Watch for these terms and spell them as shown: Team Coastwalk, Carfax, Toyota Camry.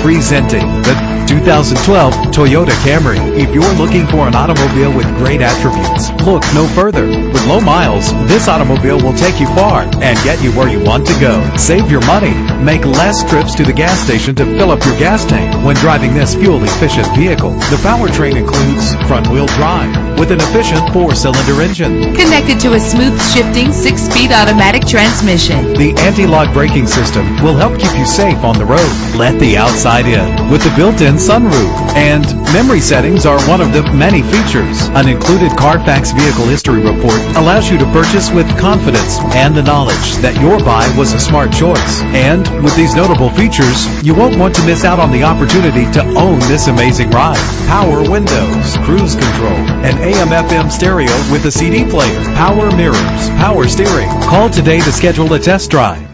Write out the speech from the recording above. Presenting the 2012 Toyota Camry. If you're looking for an automobile with great attributes, look no further. With low miles, this automobile will take you far and get you where you want to go. Save your money. Make less trips to the gas station to fill up your gas tank when driving this fuel-efficient vehicle. The powertrain includes front-wheel drive with an efficient four-cylinder engine connected to a smooth-shifting six-speed automatic transmission. The anti-lock braking system will help keep you safe on the road. Let the outside in with the built-in sunroof, and memory settings are one of the many features. An included Carfax vehicle history report allows you to purchase with confidence and the knowledge that your buy was a smart choice. And with these notable features, you won't want to miss out on the opportunity to own this amazing ride. Power windows, cruise control, an AM/FM stereo with a CD player, power mirrors, power steering. Call today to schedule a test drive.